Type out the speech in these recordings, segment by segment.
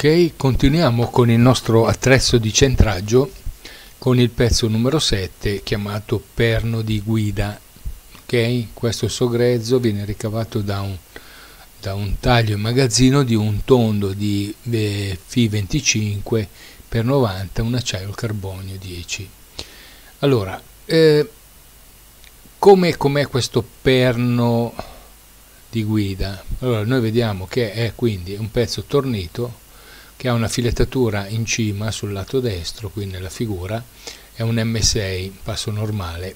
Ok, continuiamo con il nostro attrezzo di centraggio con il pezzo numero 7 chiamato perno di guida. Ok, questo sogrezzo viene ricavato da un taglio in magazzino di un tondo di Fi 25x90, un acciaio al carbonio 10. Allora, com'è questo perno di guida? Allora, noi vediamo che è quindi un pezzo tornito che ha una filettatura in cima sul lato destro, qui nella figura è un M6 passo normale,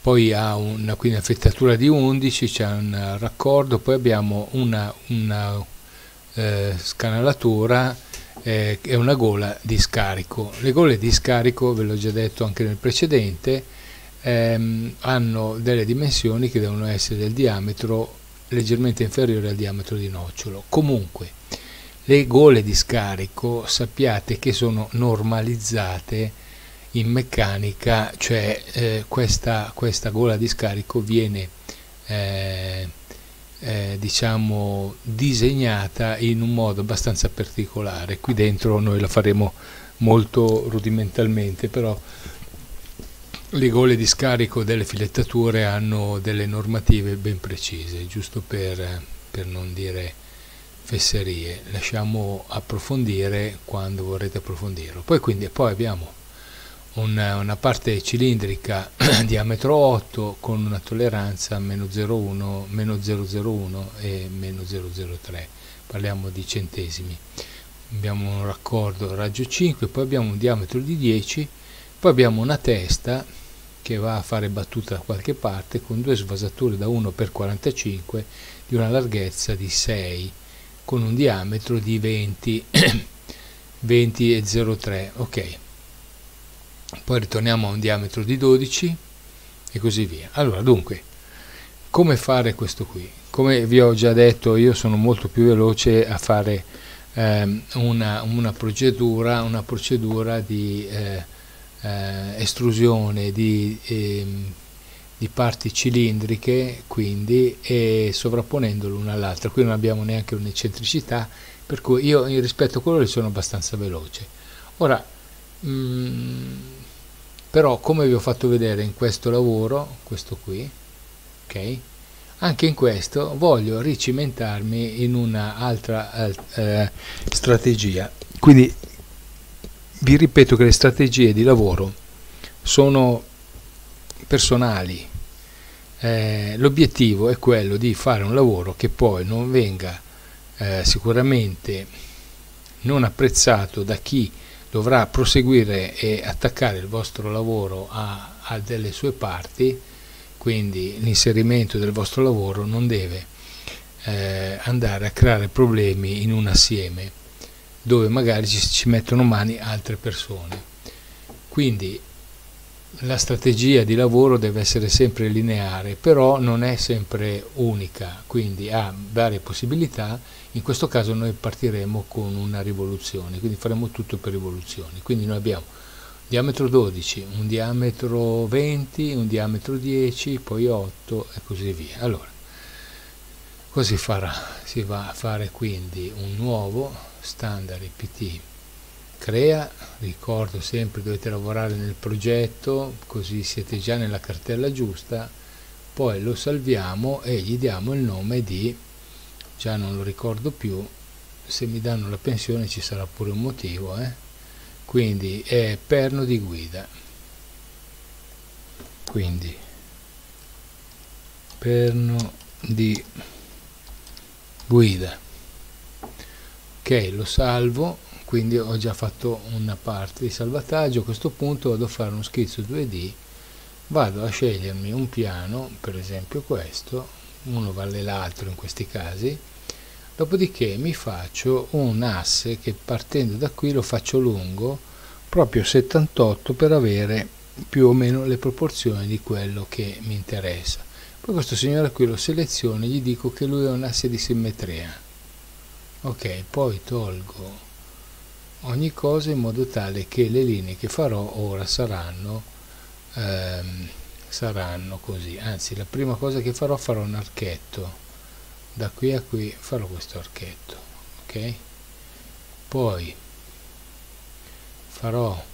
poi ha una filettatura di 11, c'è un raccordo, poi abbiamo una scanalatura e una gola di scarico. Le gole di scarico, ve l'ho già detto anche nel precedente, hanno delle dimensioni che devono essere del diametro leggermente inferiore al diametro di nocciolo. Comunque le gole di scarico sappiate che sono normalizzate in meccanica, cioè questa gola di scarico viene diciamo disegnata in un modo abbastanza particolare. Qui dentro noi la faremo molto rudimentalmente, però le gole di scarico delle filettature hanno delle normative ben precise, giusto per non dire fesserie. Lasciamo approfondire quando vorrete approfondirlo. Poi abbiamo una parte cilindrica diametro 8 con una tolleranza meno 0,1, meno 0,01 e meno 0,03, parliamo di centesimi. Abbiamo un raccordo raggio 5, poi abbiamo un diametro di 10, poi abbiamo una testa che va a fare battuta da qualche parte con due svasature da 1x45 di una larghezza di 6 con un diametro di 20,03. Ok, poi ritorniamo a un diametro di 12 e così via. Allora, dunque, come fare questo qui? Come vi ho già detto, io sono molto più veloce a fare una procedura di estrusione di parti cilindriche, quindi, e sovrapponendo l'una all'altra. Qui non abbiamo neanche un'eccentricità, per cui io rispetto a quello che sono abbastanza veloce. Ora, però, come vi ho fatto vedere in questo lavoro, questo qui, ok, anche in questo voglio ricimentarmi in un'altra strategia. Quindi vi ripeto che le strategie di lavoro sono personali, l'obiettivo è quello di fare un lavoro che poi non venga sicuramente non apprezzato da chi dovrà proseguire e attaccare il vostro lavoro a delle sue parti. Quindi l'inserimento del vostro lavoro non deve andare a creare problemi in un assieme dove magari ci mettono mani altre persone. Quindi la strategia di lavoro deve essere sempre lineare, però non è sempre unica, quindi ha varie possibilità. In questo caso noi partiremo con una rivoluzione, quindi faremo tutto per rivoluzioni. Quindi noi abbiamo un diametro 12, un diametro 20, un diametro 10, poi 8 e così via. Allora, così farà, si va a fare quindi un nuovo standard IPT crea. Ricordo sempre, dovete lavorare nel progetto così siete già nella cartella giusta, poi lo salviamo e gli diamo il nome di, già non lo ricordo più, se mi danno la pensione ci sarà pure un motivo, quindi è perno di guida, quindi perno di guida. Ok, lo salvo, quindi ho già fatto una parte di salvataggio. A questo punto vado a fare uno schizzo 2D, vado a scegliermi un piano, per esempio questo, uno vale l'altro in questi casi, dopodiché mi faccio un asse che partendo da qui lo faccio lungo, proprio 78, per avere più o meno le proporzioni di quello che mi interessa. Poi questo signore qui lo seleziono e gli dico che lui è un asse di simmetria. Ok, poi tolgo ogni cosa in modo tale che le linee che farò ora saranno così. Anzi, la prima cosa che farò un archetto, da qui a qui farò questo archetto, ok? poi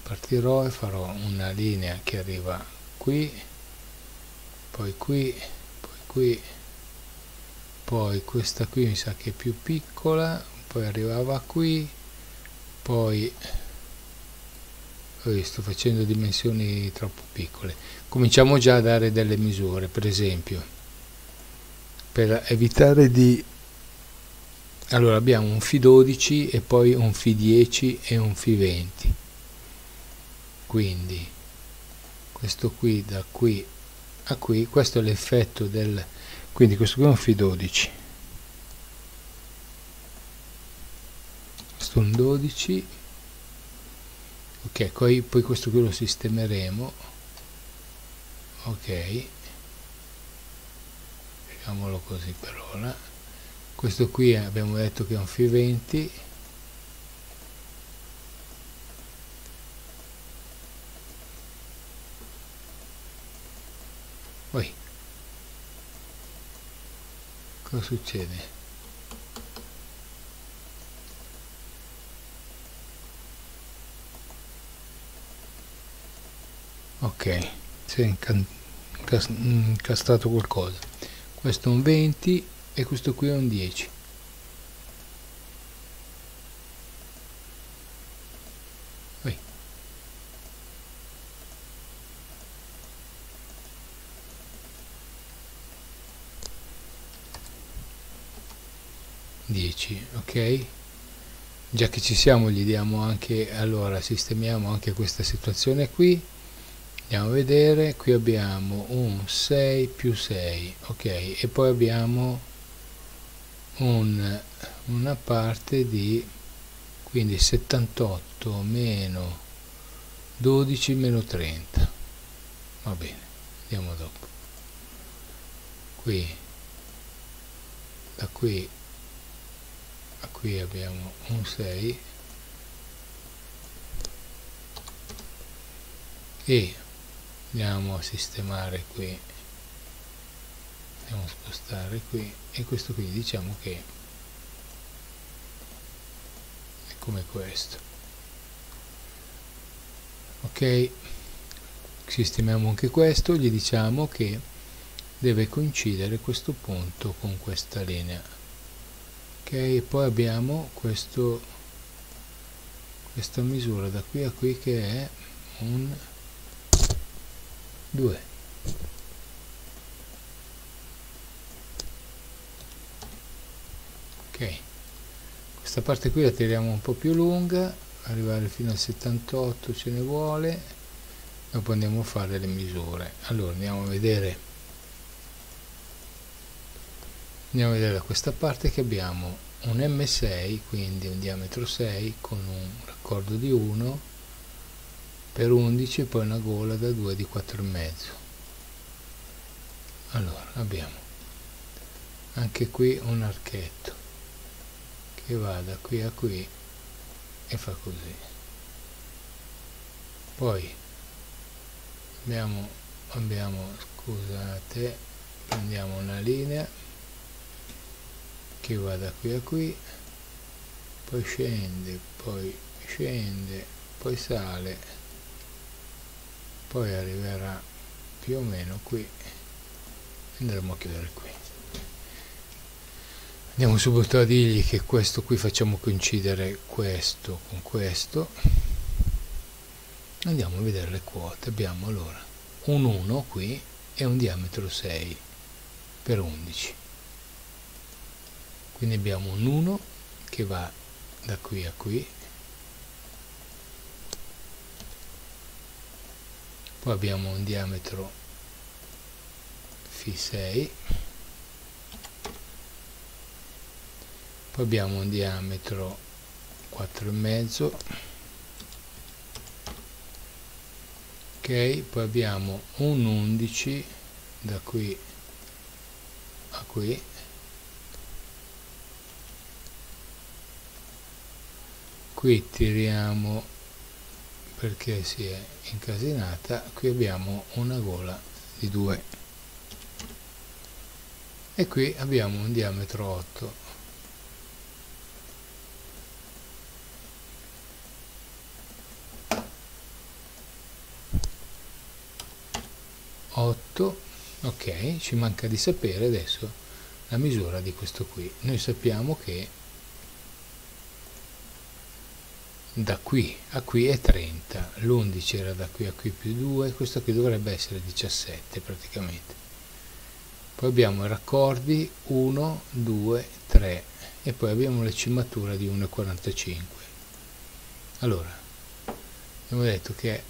partirò e farò una linea che arriva qui, poi qui, poi qui, poi questa qui mi sa che è più piccola, poi arrivava qui, poi sto facendo dimensioni troppo piccole. Cominciamo già a dare delle misure, per esempio, per evitare di... Allora abbiamo un Φ12 e poi un Φ10 e un Φ20, quindi questo qui da qui a qui, questo è l'effetto del... quindi questo qui è un Φ12, questo è un 12, ok, poi questo qui lo sistemeremo, ok, facciamolo così per ora. Questo qui abbiamo detto che è un Φ20, poi cosa succede? Ok, si è incastrato qualcosa. Questo è un 20 e questo qui è un 10. Ui. Ok, già che ci siamo gli diamo anche, allora sistemiamo anche questa situazione qui, andiamo a vedere, qui abbiamo un 6 più 6, ok, e poi abbiamo una parte di, quindi 78 meno 12 meno 30, va bene, andiamo dopo, qui da qui a qui abbiamo un 6 e andiamo a sistemare qui, andiamo a spostare qui, e questo qui diciamo che è come questo, ok, sistemiamo anche questo, gli diciamo che deve coincidere questo punto con questa linea, ok, e poi abbiamo questa misura da qui a qui che è un 2. Questa parte qui la tiriamo un po' più lunga, arrivare fino a 78 ce ne vuole, dopo andiamo a fare le misure. Allora andiamo a vedere, da questa parte che abbiamo un M6, quindi un diametro 6 con un raccordo di 1 per 11 e poi una gola da 2 di 4,5. Allora abbiamo anche qui un archetto che va da qui a qui e fa così, poi scusate, prendiamo una linea che va da qui a qui, poi scende, poi sale, poi arriverà più o meno qui, andremo a chiudere qui. Andiamo subito a dirgli che questo qui facciamo coincidere questo con questo. Andiamo a vedere le quote. Abbiamo allora un 1 qui e un diametro 6 per 11. Quindi abbiamo un 1 che va da qui a qui. Poi abbiamo un diametro Φ6. Poi abbiamo un diametro 4,5, ok, poi abbiamo un 11 da qui a qui, qui tiriamo perché si è incasinata, qui abbiamo una gola di 2 e qui abbiamo un diametro 8. 8, ok, ci manca di sapere adesso la misura di questo qui. Noi sappiamo che da qui a qui è 30, l'11 era da qui a qui più 2, questo qui dovrebbe essere 17 praticamente. Poi abbiamo i raccordi 1, 2, 3 e poi abbiamo la cimatura di 1,45. Allora, abbiamo detto che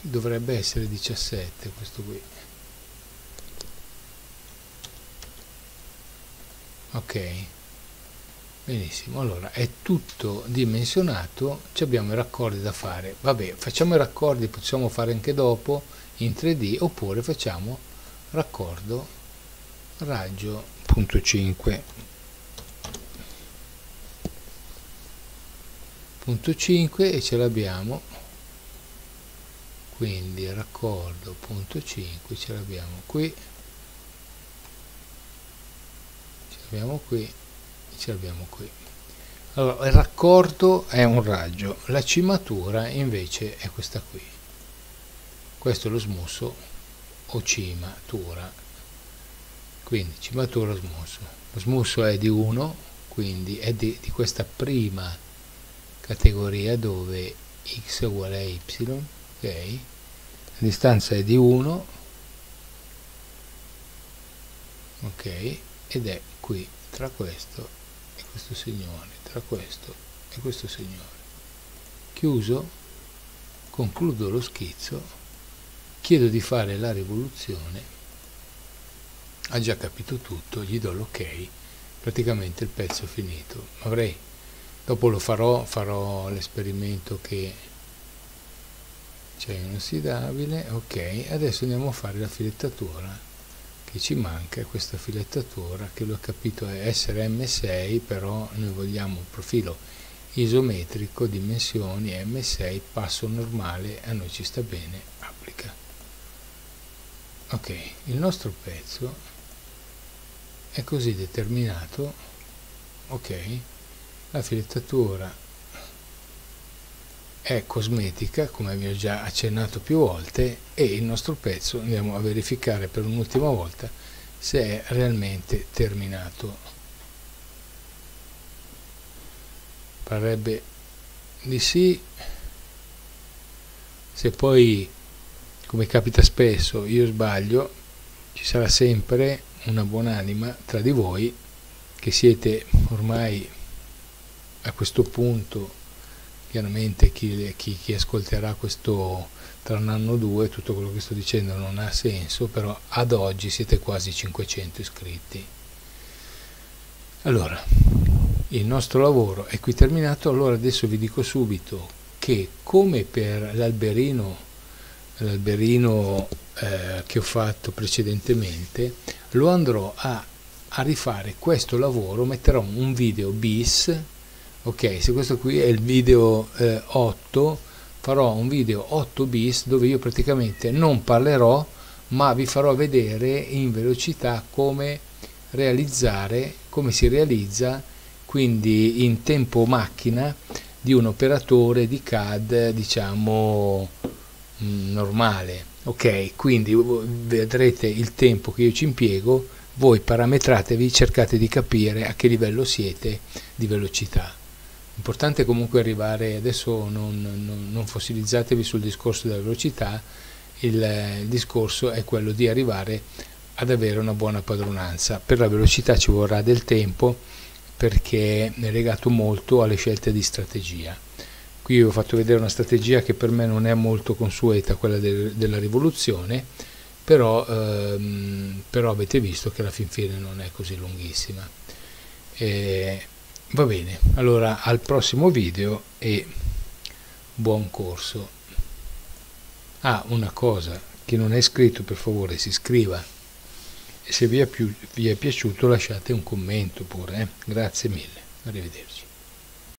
dovrebbe essere 17 questo qui. Ok, benissimo, allora è tutto dimensionato, abbiamo i raccordi da fare. Vabbè, facciamo i raccordi, possiamo fare anche dopo in 3D, oppure facciamo raccordo raggio .5 e ce l'abbiamo, quindi raccordo .5 ce l'abbiamo qui, ce l'abbiamo qui, ce l'abbiamo qui. Allora il raccordo è un raggio, la cimatura invece è questa qui, questo è lo smusso o cimatura, quindi cimatura o smusso. Lo smusso è di 1, quindi è di questa prima categoria dove x è uguale a y, ok, la distanza è di 1, ok, ed è qui tra questo e questo signore, tra questo e questo signore. Chiuso, concludo lo schizzo, chiedo di fare la rivoluzione, ha già capito tutto, gli do l'ok, praticamente il pezzo è finito. Avrei, dopo lo farò l'esperimento che c'è un ossidabile, ok, adesso andiamo a fare la filettatura che ci manca, questa filettatura che l'ho capito è SRM6, però noi vogliamo un profilo isometrico, dimensioni M6, passo normale, a noi ci sta bene, applica. Ok, il nostro pezzo è così determinato, ok. La filettatura è cosmetica, come vi ho già accennato più volte, e il nostro pezzo andiamo a verificare per un'ultima volta se è realmente terminato. Parrebbe di sì. Se poi, come capita spesso, io sbaglio, ci sarà sempre una buonanima tra di voi che siete ormai a questo punto, chiaramente chi ascolterà questo tra un anno o due, tutto quello che sto dicendo non ha senso, però ad oggi siete quasi 500 iscritti. Allora, il nostro lavoro è qui terminato. Allora adesso vi dico subito che, come per l'alberino che ho fatto precedentemente, lo andrò a rifare questo lavoro, metterò un video bis. Ok, se questo qui è il video 8, farò un video 8 bis dove io praticamente non parlerò, ma vi farò vedere in velocità come si realizza, quindi in tempo macchina, di un operatore di CAD, diciamo, normale. Ok, quindi vedrete il tempo che io ci impiego, voi parametratevi, cercate di capire a che livello siete di velocità. Importante comunque arrivare, adesso non fossilizzatevi sul discorso della velocità, il discorso è quello di arrivare ad avere una buona padronanza. Per la velocità ci vorrà del tempo perché è legato molto alle scelte di strategia. Qui vi ho fatto vedere una strategia che per me non è molto consueta, quella della rivoluzione, però avete visto che alla fin fine non è così lunghissima. Va bene, allora al prossimo video e buon corso. Una cosa, chi non è iscritto per favore si iscriva, e se vi è piaciuto lasciate un commento pure. Grazie mille, arrivederci.